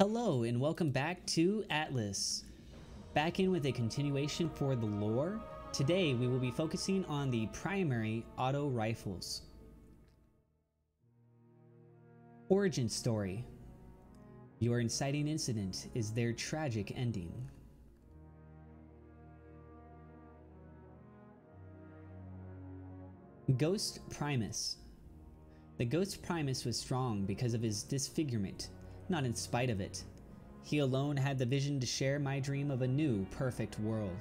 Hello and welcome back to Atlas. Back in with a continuation for the lore. Today we will be focusing on the primary auto rifles. Origin story. Your inciting incident is their tragic ending. Ghost Primus. The Ghost Primus was strong because of his disfigurement. Not in spite of it. He alone had the vision to share my dream of a new, perfect world.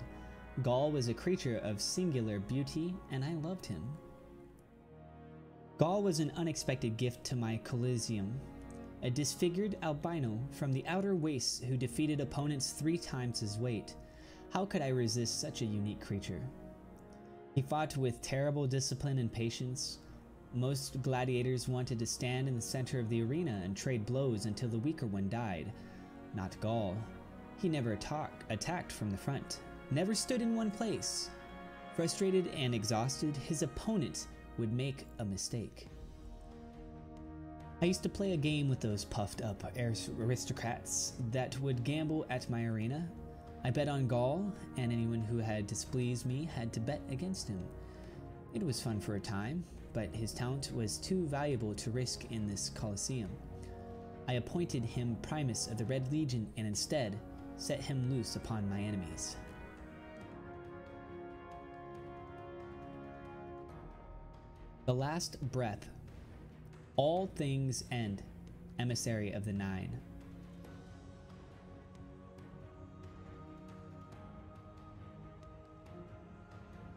Gaul was a creature of singular beauty, and I loved him. Gaul was an unexpected gift to my Coliseum, a disfigured albino from the outer wastes who defeated opponents 3 times his weight. How could I resist such a unique creature? He fought with terrible discipline and patience. Most gladiators wanted to stand in the center of the arena and trade blows until the weaker one died. Not Gaul. He never attacked from the front, never stood in one place. Frustrated and exhausted, his opponent would make a mistake. I used to play a game with those puffed up aristocrats that would gamble at my arena. I bet on Gaul, and anyone who had displeased me had to bet against him. It was fun for a time, but his talent was too valuable to risk in this Colosseum. I appointed him Primus of the Red Legion and instead set him loose upon my enemies. The Last Breath. All things end. Emissary of the Nine.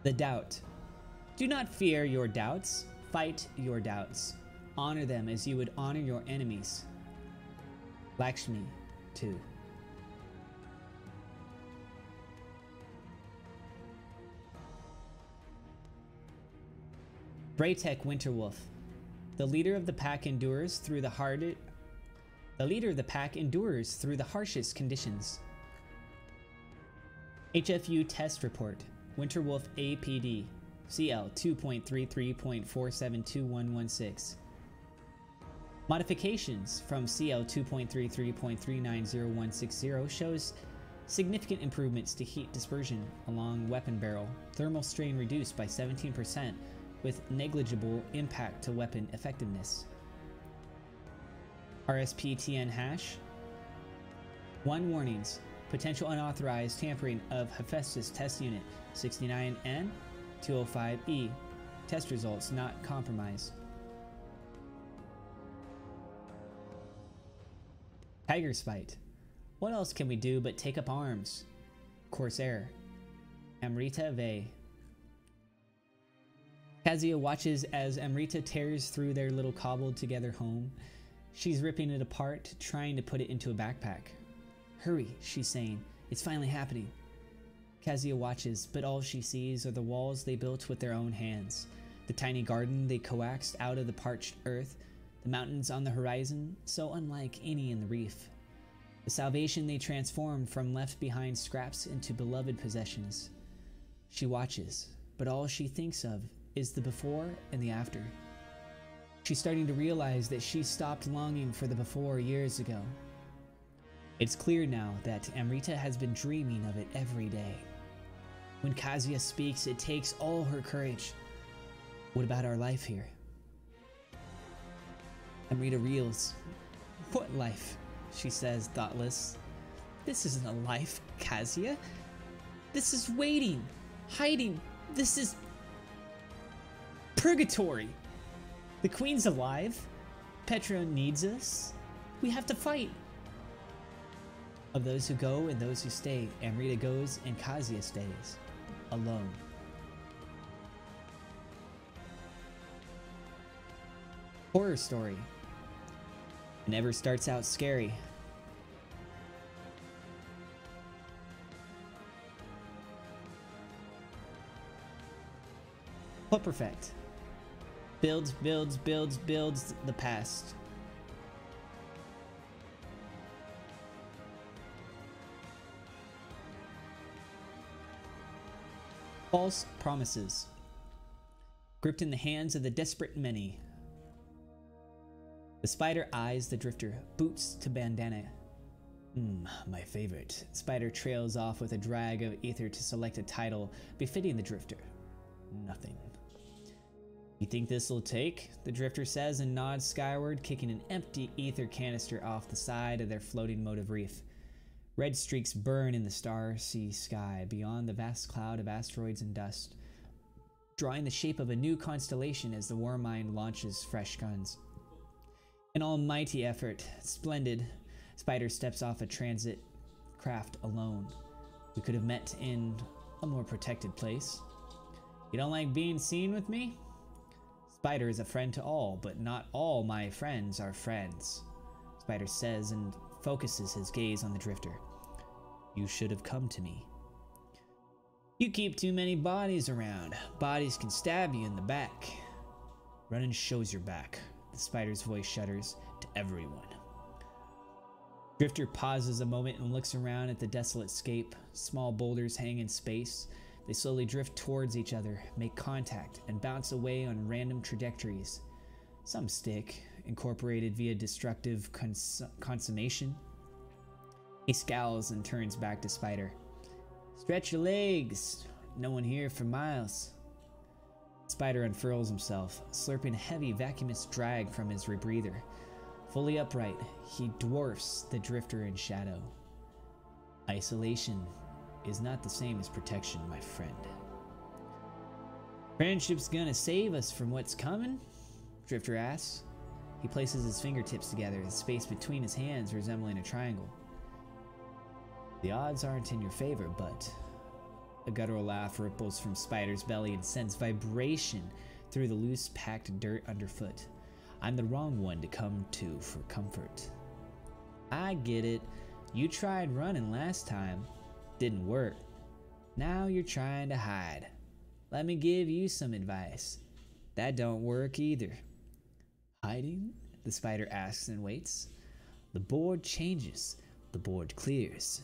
The Doubt. Do not fear your doubts, fight your doubts. Honor them as you would honor your enemies. Lakshmi 2. Braytech Winterwolf. The leader of the pack endures through the harshest conditions. HFU test report. Winterwolf APD. CL 2.33.472116. Modifications from CL 2.33.390160 shows significant improvements to heat dispersion along weapon barrel, thermal strain reduced by 17% with negligible impact to weapon effectiveness. RSPTN hash. 1 warnings, potential unauthorized tampering of Hephaestus test unit 69N. 205E. Test results not compromised. Tiger's Fight. What else can we do but take up arms? Corsair. Amrita Vey. Kazia watches as Amrita tears through their little cobbled together home. She's ripping it apart, trying to put it into a backpack. Hurry, she's saying. It's finally happening. Kazia watches, but all she sees are the walls they built with their own hands, the tiny garden they coaxed out of the parched earth, the mountains on the horizon, so unlike any in the reef, the salvation they transformed from left behind scraps into beloved possessions. She watches, but all she thinks of is the before and the after. She's starting to realize that she stopped longing for the before years ago. It's clear now that Amrita has been dreaming of it every day. When Kazia speaks, it takes all her courage. What about our life here? Amrita reels. What life? She says, thoughtless. This isn't a life, Kazia. This is waiting, hiding. This is purgatory. The Queen's alive. Petra needs us. We have to fight. Of those who go and those who stay, Amrita goes and Kazia stays, alone. Horror story. It never starts out scary. What perfect? Builds the past. False promises. Gripped in the hands of the desperate many. The Spider eyes the Drifter, boots to bandana. My favorite. Spider trails off with a drag of ether to select a title befitting the Drifter. Nothing. You think this'll take? The Drifter says and nods skyward, kicking an empty ether canister off the side of their floating motive reef. Red streaks burn in the star-sea sky beyond the vast cloud of asteroids and dust, drawing the shape of a new constellation as the Warmind launches fresh guns. An almighty effort. Splendid. Spider steps off a transit craft alone. We could have met in a more protected place. You don't like being seen with me? Spider is a friend to all, but not all my friends are friends, Spider says and focuses his gaze on the Drifter. You should have come to me. You keep too many bodies around. Bodies can stab you in the back. Running shows your back. The Spider's voice shudders to everyone. Drifter pauses a moment and looks around at the desolate scape. Small boulders hang in space. They slowly drift towards each other, make contact, and bounce away on random trajectories. Some stick, incorporated via destructive consummation. He scowls and turns back to Spider. Stretch your legs. No one here for miles. Spider unfurls himself, slurping heavy, vacuumous drag from his rebreather. Fully upright, he dwarfs the Drifter in shadow. Isolation is not the same as protection, my friend. Friendship's gonna save us from what's coming? Drifter asks. He places his fingertips together, the space between his hands resembling a triangle. The odds aren't in your favor, but... A guttural laugh ripples from Spider's belly and sends vibration through the loose, packed dirt underfoot. I'm the wrong one to come to for comfort. I get it. You tried running last time. Didn't work. Now you're trying to hide. Let me give you some advice. That don't work either. Hiding? The Spider asks and waits. The board changes. The board clears.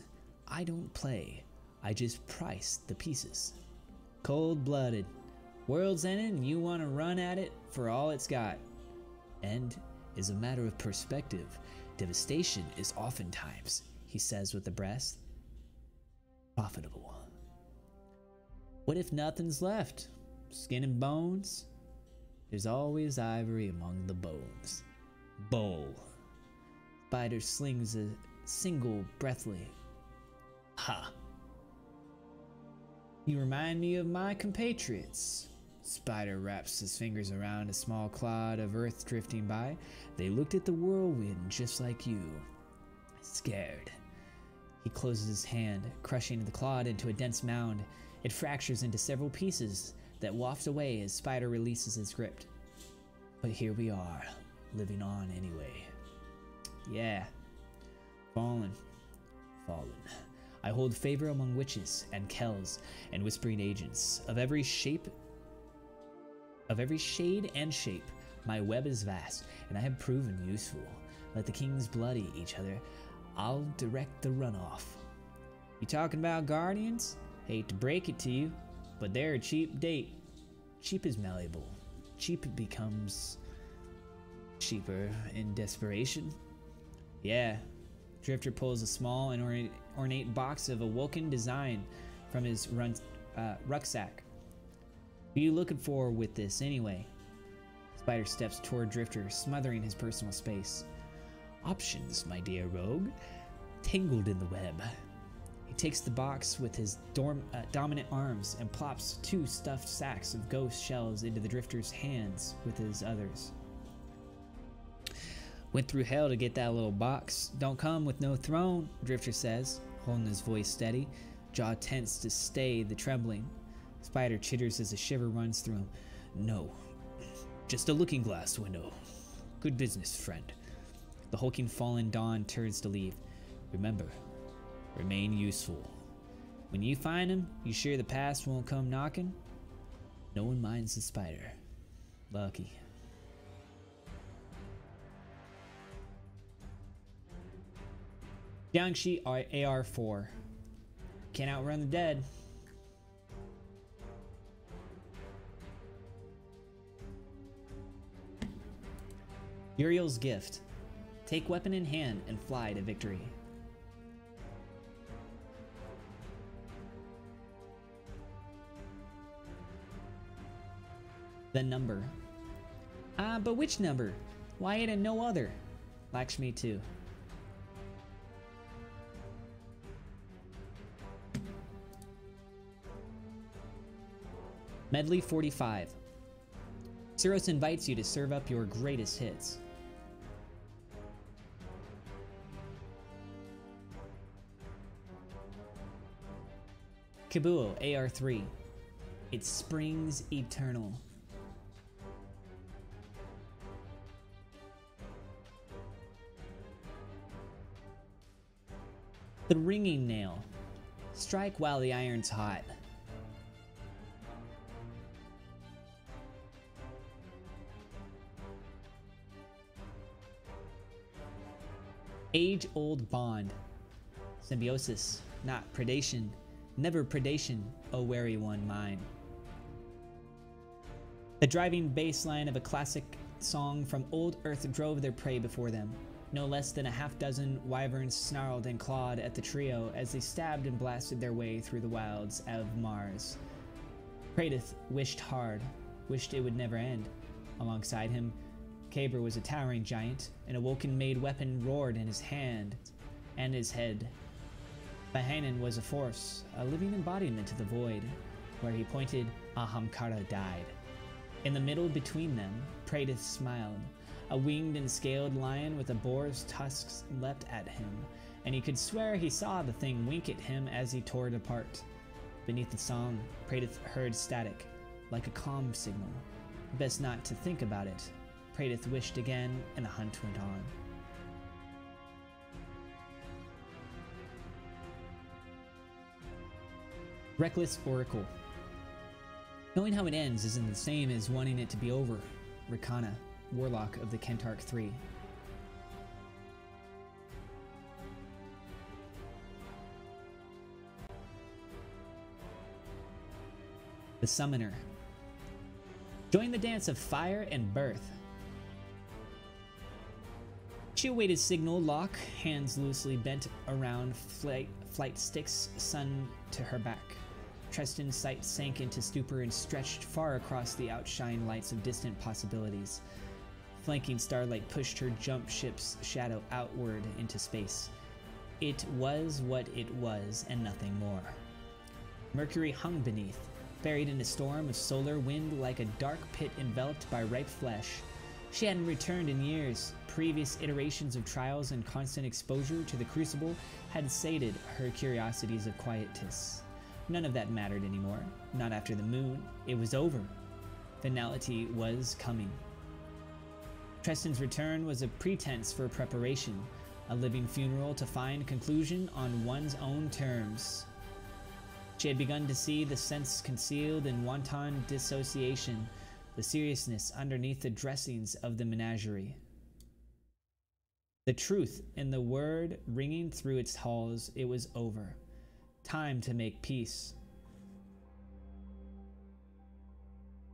I don't play. I just price the pieces. Cold-blooded. World's ending and you want to run at it for all it's got. End is a matter of perspective. Devastation is oftentimes, he says with a breath, profitable. What if nothing's left? Skin and bones? There's always ivory among the bones. Bowl. Spider slings a single breathly. Ha. You remind me of my compatriots. Spider wraps his fingers around a small clod of earth drifting by. They looked at the whirlwind just like you. Scared. He closes his hand, crushing the clod into a dense mound. It fractures into several pieces that waft away as Spider releases his grip. But here we are, living on anyway. Yeah. Fallen. Fallen. I hold favor among witches and kells and whispering agents of every shape. Of every shade and shape, my web is vast, and I have proven useful. Let the kings bloody each other. I'll direct the runoff. You talking about guardians? Hate to break it to you, but they're a cheap date. Cheap is malleable. Cheap becomes cheaper in desperation. Yeah. Drifter pulls a small and ornate box of a Woken design from his rucksack. What are you looking for with this, anyway? Spider steps toward Drifter, smothering his personal space. Options, my dear rogue. Tangled in the web. He takes the box with his dominant arms and plops two stuffed sacks of ghost shells into the Drifter's hands with his others. Went through hell to get that little box. Don't come with no throne, Drifter says, holding his voice steady, jaw tense to stay the trembling. Spider chitters as a shiver runs through him. No, just a looking glass window. Good business, friend. The hulking fallen Dawn turns to leave. Remember, remain useful. When you find him, you sure the past won't come knocking? No one minds the Spider. Lucky. Yangshi AR4. Can't outrun the dead. Uriel's Gift. Take weapon in hand and fly to victory. The number. Ah, but which number? Why it and no other? Lakshmi 2. Medley 45. Cyros invites you to serve up your greatest hits. Kabuo AR3. It springs eternal. The Ringing Nail. Strike while the iron's hot. Age-old bond. Symbiosis, not predation. Never predation, O wary one mine. The driving bass line of a classic song from old Earth drove their prey before them. No less than a half-dozen wyverns snarled and clawed at the trio as they stabbed and blasted their way through the wilds of Mars. Pradith wished hard, wished it would never end. Alongside him, Kaber was a towering giant, and a woken-made weapon roared in his hand and his head. Bahanan was a force, a living embodiment of the void. Where he pointed, Ahamkara died. In the middle between them, Pradith smiled. A winged and scaled lion with a boar's tusks leapt at him, and he could swear he saw the thing wink at him as he tore it apart. Beneath the song, Pradith heard static, like a calm signal. Best not to think about it. Pradith wished again, and the hunt went on. Reckless Oracle. Knowing how it ends isn't the same as wanting it to be over. Rakana, Warlock of the Kentark 3. The Summoner. Join the dance of fire and birth. She awaited signal, lock, hands loosely bent around flight sticks, sun to her back. Treston's sight sank into stupor and stretched far across the outshine lights of distant possibilities. Flanking starlight pushed her jump ship's shadow outward into space. It was what it was, and nothing more. Mercury hung beneath, buried in a storm of solar wind like a dark pit enveloped by ripe flesh. She hadn't returned in years. Previous iterations of trials and constant exposure to the crucible had sated her curiosities of quietus. None of that mattered anymore. Not after the moon. It was over. Finality was coming. Treston's return was a pretense for preparation, a living funeral to find conclusion on one's own terms. She had begun to see the sense concealed in wanton dissociation, the seriousness underneath the dressings of the menagerie. The truth in the word ringing through its halls, it was over. Time to make peace.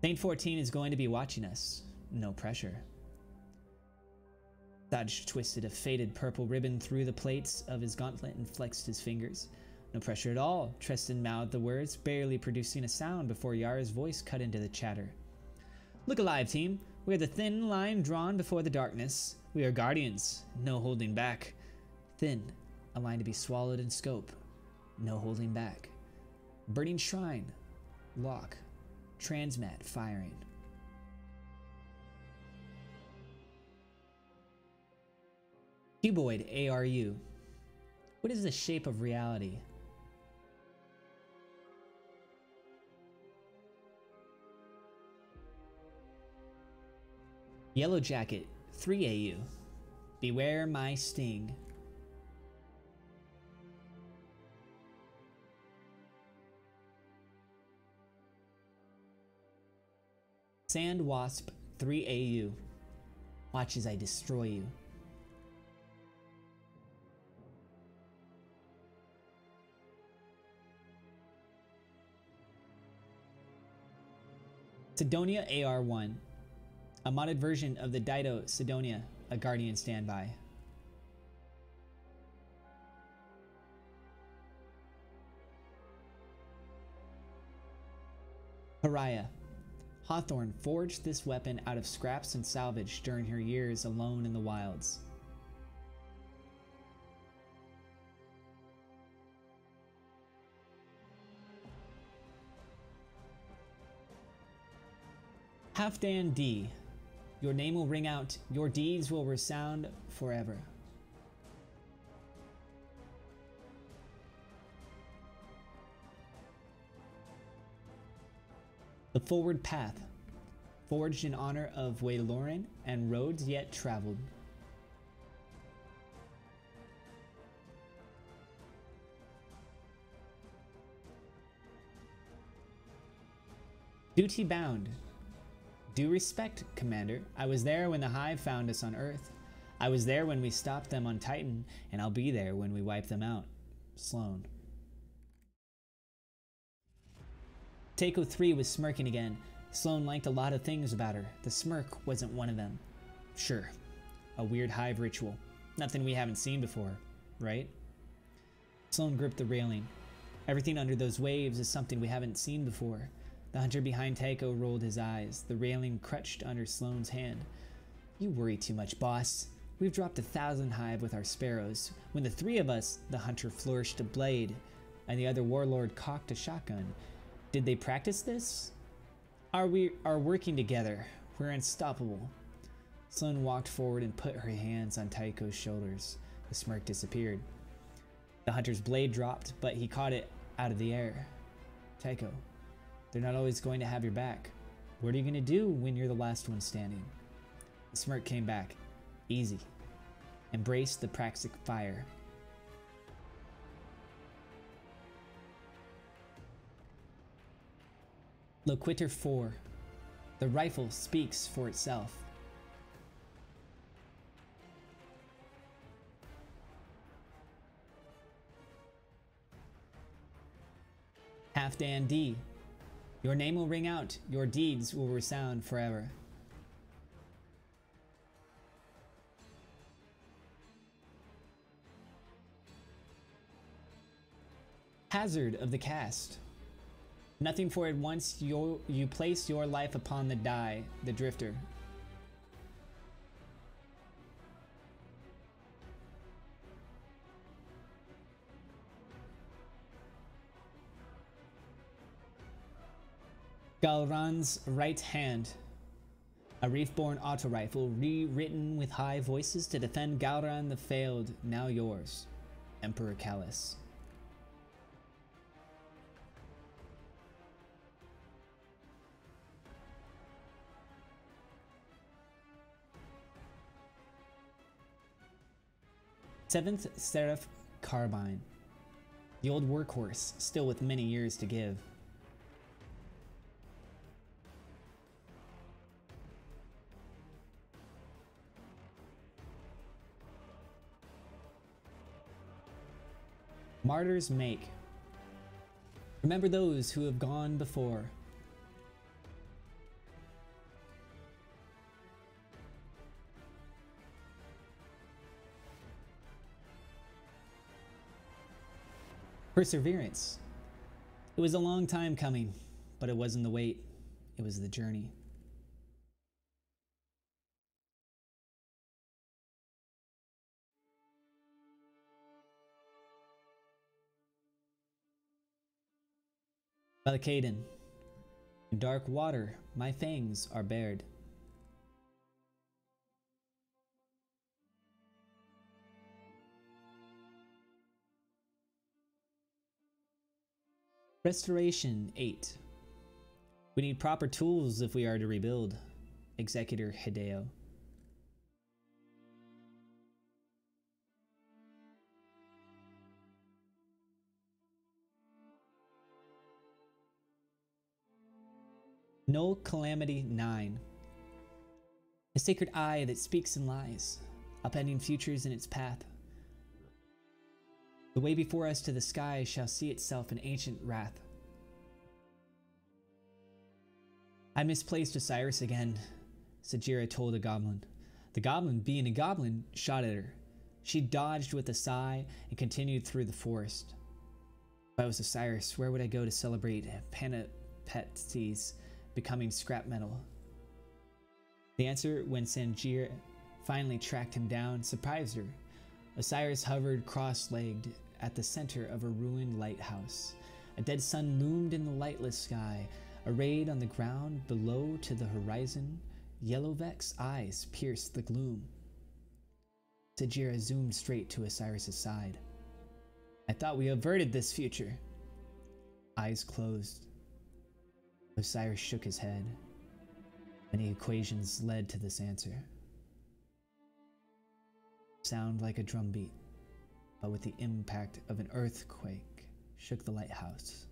Saint 14 is going to be watching us. No pressure. Saj twisted a faded purple ribbon through the plates of his gauntlet and flexed his fingers. No pressure at all, Tristan mouthed the words, barely producing a sound before Yara's voice cut into the chatter. Look alive, team. We are the thin line drawn before the darkness. We are guardians, no holding back. Thin, a line to be swallowed in scope, no holding back. Burning shrine, lock, transmat firing. Cuboid ARU. What is the shape of reality? Yellow Jacket. 3 AU. Beware my sting. Sand Wasp 3 AU. Watch as I destroy you. Sidonia AR1. A modded version of the Dido Sidonia, a Guardian standby. Pariah. Hawthorne forged this weapon out of scraps and salvage during her years alone in the wilds. Halfdan D. Your name will ring out, your deeds will resound forever. The Forward Path, forged in honor of Wayloren and roads yet traveled. Duty Bound. Due respect, Commander. I was there when the Hive found us on Earth. I was there when we stopped them on Titan, and I'll be there when we wipe them out. Sloane. Tycho 3 was smirking again. Sloane liked a lot of things about her. The smirk wasn't one of them. Sure. A weird Hive ritual. Nothing we haven't seen before, right? Sloane gripped the railing. Everything under those waves is something we haven't seen before. The hunter behind Tycho rolled his eyes, the railing crutched under Sloane's hand. You worry too much, boss. We've dropped 1,000 hive with our sparrows. When the three of us, the hunter flourished a blade, and the other warlord cocked a shotgun. Did they practice this? We are working together. We're unstoppable. Sloane walked forward and put her hands on Tycho's shoulders. The smirk disappeared. The hunter's blade dropped, but he caught it out of the air. Tycho. They're not always going to have your back. What are you going to do when you're the last one standing? The smirk came back. Easy. Embrace the praxic fire. Loquitur 4. The rifle speaks for itself. Halfdan D. Your name will ring out, your deeds will resound forever. Hazard of the Cast. Nothing for it once you place your life upon the die, the Drifter. Galran's Right Hand. A reef-born auto-rifle rewritten with high voices to defend Galran the Failed, now yours. Emperor Callus. Seventh Seraph Carbine. The old workhorse, still with many years to give. Martyrs Make. Remember those who have gone before. Perseverance. It was a long time coming, but it wasn't the wait, it was the journey. Belkaden. In dark water, my fangs are bared. Restoration 8. We need proper tools if we are to rebuild. Executor Hideo. No Calamity 9. A sacred eye that speaks and lies, upending futures in its path. The way before us to the sky shall see itself in ancient wrath. I misplaced Osiris again, Sagira told a goblin. The goblin, being a goblin, shot at her. She dodged with a sigh and continued through the forest. If I was Osiris, where would I go to celebrate Panapetsis? becoming scrap metal. The answer, when Sagira finally tracked him down, surprised her. Osiris hovered cross-legged at the center of a ruined lighthouse. A dead sun loomed in the lightless sky, arrayed on the ground below to the horizon. Yellow Vex eyes pierced the gloom. Sagira zoomed straight to Osiris' side. I thought we averted this future. Eyes closed. Osiris shook his head. Many equations led to this answer. Sound like a drumbeat, but with the impact of an earthquake, shook the lighthouse.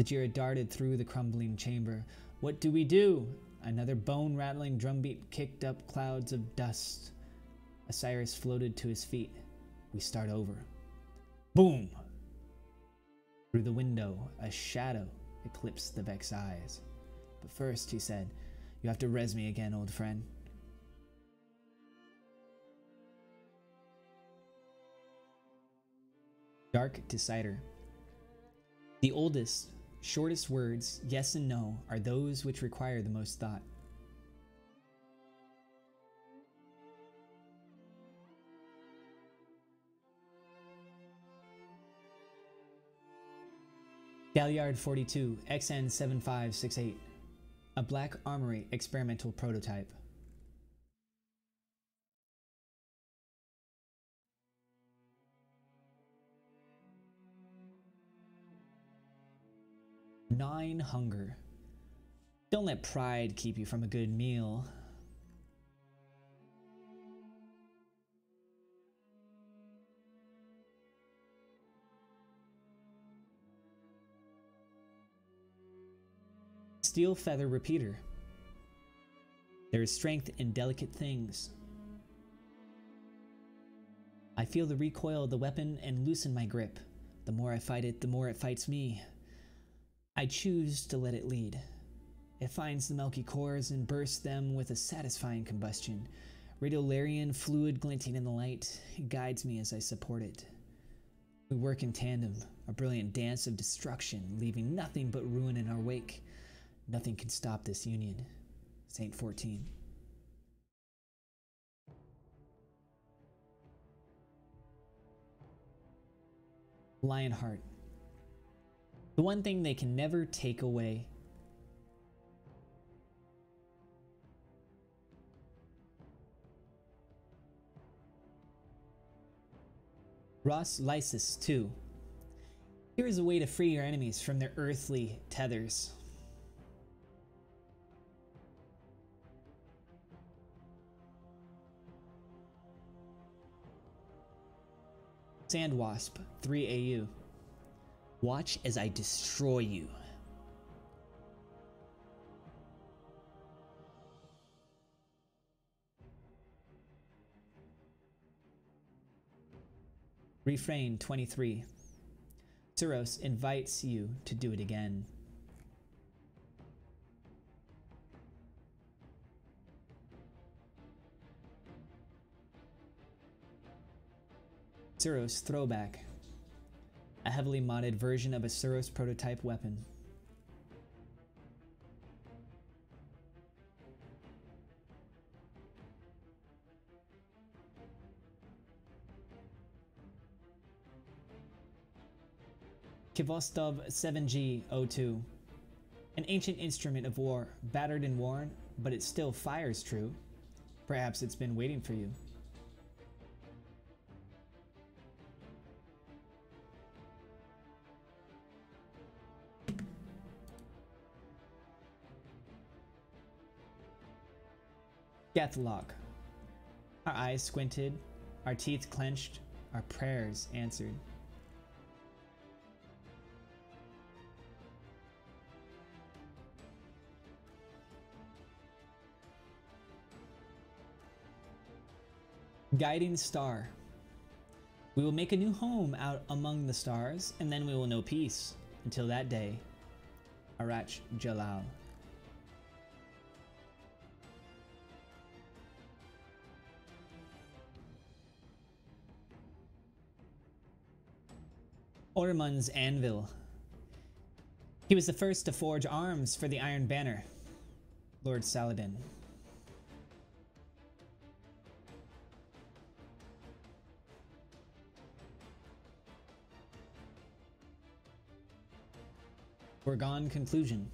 Sagira darted through the crumbling chamber. What do we do? Another bone-rattling drumbeat kicked up clouds of dust. Osiris floated to his feet. We start over. Boom! Through the window, a shadow eclipsed the Vex's eyes. But first, he said, you have to res me again, old friend. Dark Decider. The oldest, shortest words, yes and no, are those which require the most thought. Galliard 42, XN7568. A Black Armory experimental prototype. Nine Hunger. Don't let pride keep you from a good meal. Steel Feather Repeater. There is strength in delicate things. I feel the recoil of the weapon and loosen my grip. The more I fight it, the more it fights me. I choose to let it lead. It finds the milky cores and bursts them with a satisfying combustion. Radiolarian fluid glinting in the light, it guides me as I support it. We work in tandem, a brilliant dance of destruction, leaving nothing but ruin in our wake. Nothing can stop this union. Saint 14. Lionheart. The one thing they can never take away. Ross Lysis 2. Here is a way to free your enemies from their earthly tethers. Sand Wasp 3AU. Watch as I destroy you. Refrain 23. Cyros invites you to do it again. Cyros Throwback. A heavily modded version of a Cyros prototype weapon. Kvostov 7G02. An ancient instrument of war, battered and worn, but it still fires true. Perhaps it's been waiting for you. Deathlock. Our eyes squinted, our teeth clenched, our prayers answered. Guiding Star. We will make a new home out among the stars, and then we will know peace. Until that day, Arach Jalal. Ormond's Anvil. He was the first to forge arms for the Iron Banner, Lord Saladin. Foregone conclusion.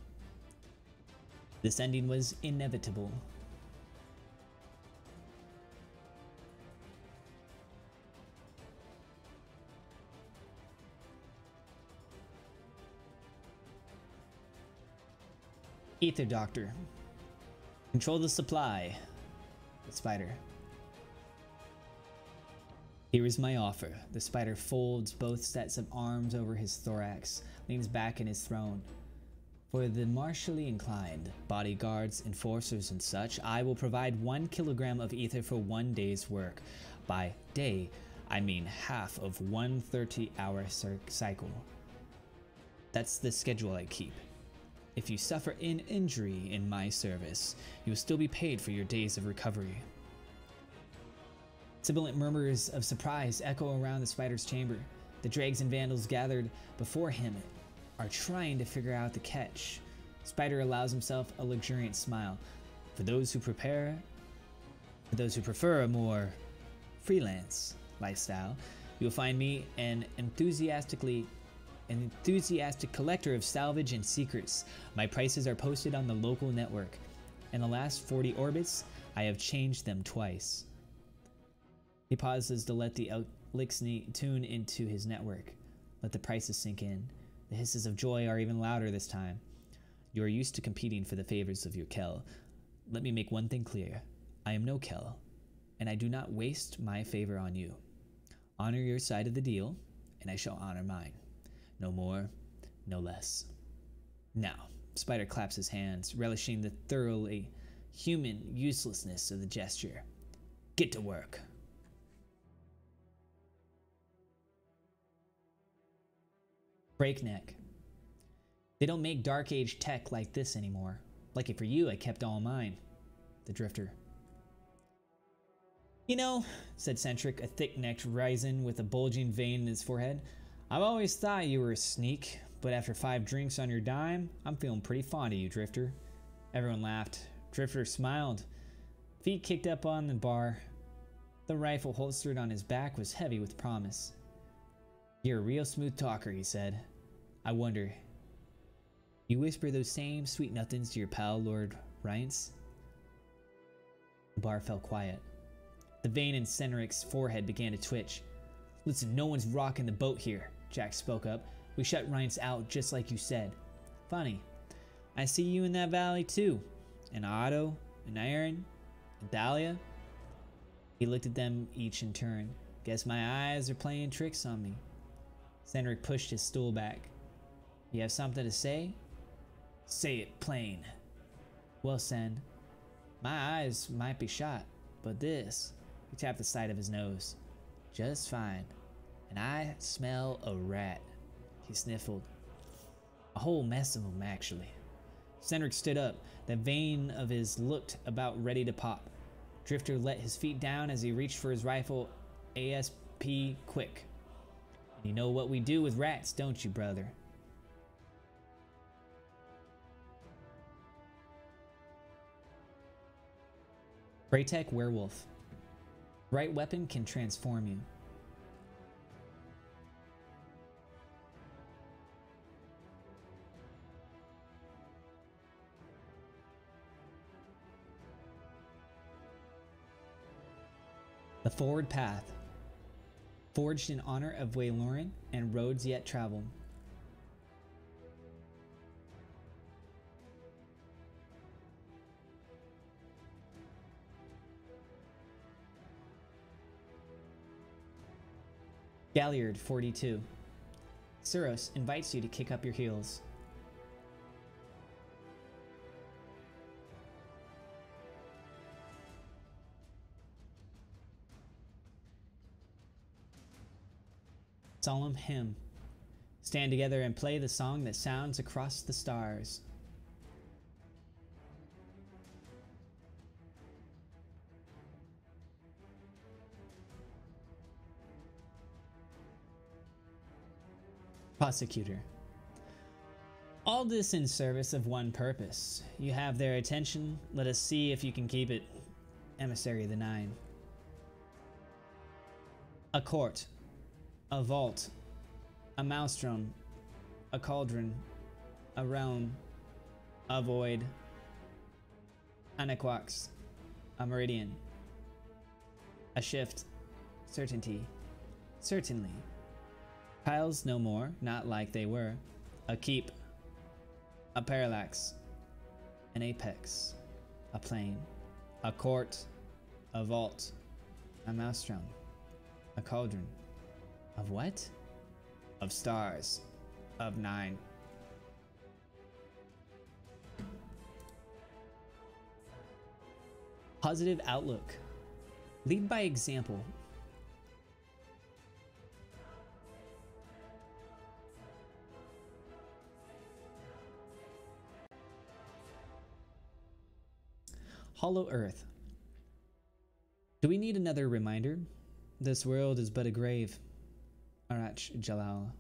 This ending was inevitable. Ether Doctor. Control the supply. The spider. Here is my offer. The spider folds both sets of arms over his thorax, leans back in his throne. For the martially inclined, bodyguards, enforcers, and such, I will provide 1 kilogram of ether for 1 day's work. By day, I mean half of one 30-hour cycle. That's the schedule I keep. If you suffer an injury in my service, you will still be paid for your days of recovery. Sibilant murmurs of surprise echo around the spider's chamber. The dregs and vandals gathered before him are trying to figure out the catch. Spider allows himself a luxuriant smile. For those who prefer a more freelance lifestyle, you will find me an enthusiastic collector of salvage and secrets. My prices are posted on the local network. In the last 40 orbits, I have changed them twice. He pauses to let the Elixni tune into his network. Let the prices sink in. The hisses of joy are even louder this time. You are used to competing for the favors of your Kel. Let me make one thing clear. I am no Kel, and I do not waste my favor on you. Honor your side of the deal, and I shall honor mine. No more, no less. Now, Spider claps his hands, relishing the thoroughly human uselessness of the gesture. Get to work. Breakneck. They don't make Dark Age tech like this anymore. Lucky for you, I kept all mine. The Drifter. You know, said Centric, a thick-necked Ryzen with a bulging vein in his forehead, I've always thought you were a sneak, but after 5 drinks on your dime, I'm feeling pretty fond of you, Drifter. Everyone laughed. Drifter smiled. Feet kicked up on the bar. The rifle holstered on his back was heavy with promise. You're a real smooth talker, he said. I wonder. You whisper those same sweet nothings to your pal, Lord Reince? The bar fell quiet. The vein in Ceneric's forehead began to twitch. Listen, no one's rocking the boat here. Jack spoke up. We shut Reince out just like you said. Funny. I see you in that valley too. And Otto, and Aaron, and Dahlia. He looked at them each in turn. Guess my eyes are playing tricks on me. Cendric pushed his stool back. You have something to say? Say it plain. Well, Sen, my eyes might be shot, but this, he tapped the side of his nose, just fine. And I smell a rat. He sniffled. A whole mess of them, actually. Cendric stood up. The vein of his looked about ready to pop. Drifter let his feet down as he reached for his rifle. ASP quick. You know what we do with rats, don't you, brother? Braytech Werewolf. Right weapon can transform you. The Forward Path. Forged in honor of Wayloren and roads yet traveled. Galliard 42. Cyros invites you to kick up your heels. Solemn hymn. Stand together and play the song that sounds across the stars. Prosecutor. All this in service of one purpose. You have their attention. Let us see if you can keep it. Emissary of the Nine. A court. A vault. A maelstrom. A cauldron. A realm. A void. An equax. A meridian. A shift. Certainty. Certainly. Piles no more, not like they were. A keep. A parallax. An apex. A plane. A court. A vault. A maelstrom. A cauldron. Of what? Of stars. Of nine. Positive outlook. Lead by example. Hollow Earth. Do we need another reminder? This world is but a grave. Arach Jalal.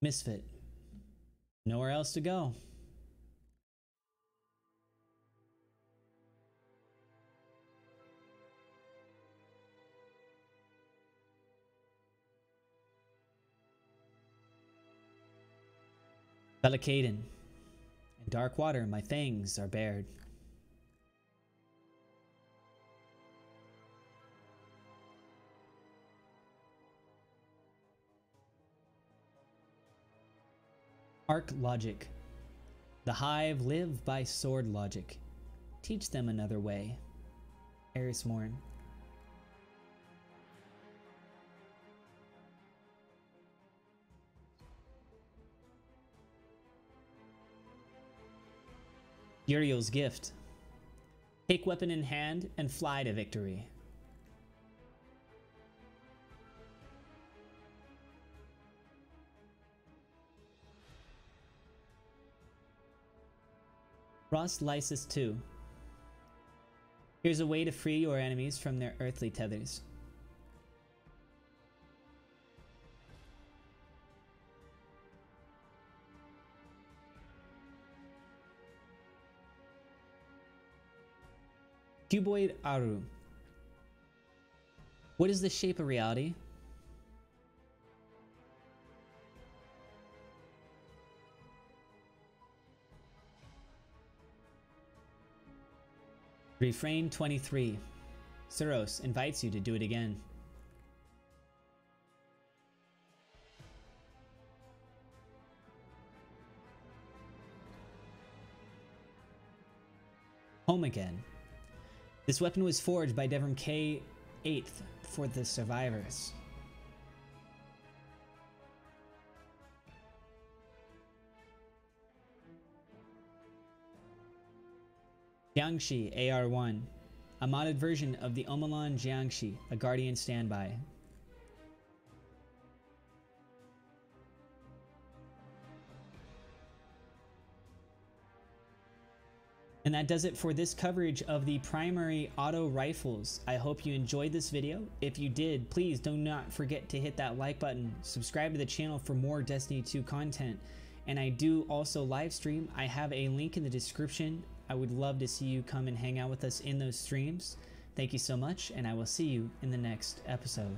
Misfit. Nowhere else to go. Bellicadin. In dark water my fangs are bared. Arc logic. The Hive live by sword logic. Teach them another way. Erismorn. Uriel's Gift. Take weapon in hand and fly to victory. Ross Lysis 2. Here's a way to free your enemies from their earthly tethers. Kuboah AR3. What is the shape of reality? Refrain 23. Cyros invites you to do it again. Home again. This weapon was forged by Devrim K8 for the survivors. Yangshi AR1. A modded version of the Omalon Jiangshi, a guardian standby. And that does it for this coverage of the primary auto rifles. I hope you enjoyed this video. If you did, please do not forget to hit that like button, subscribe to the channel for more Destiny 2 content. And I do also live stream. I have a link in the description. I would love to see you come and hang out with us in those streams. Thank you so much, and I will see you in the next episode.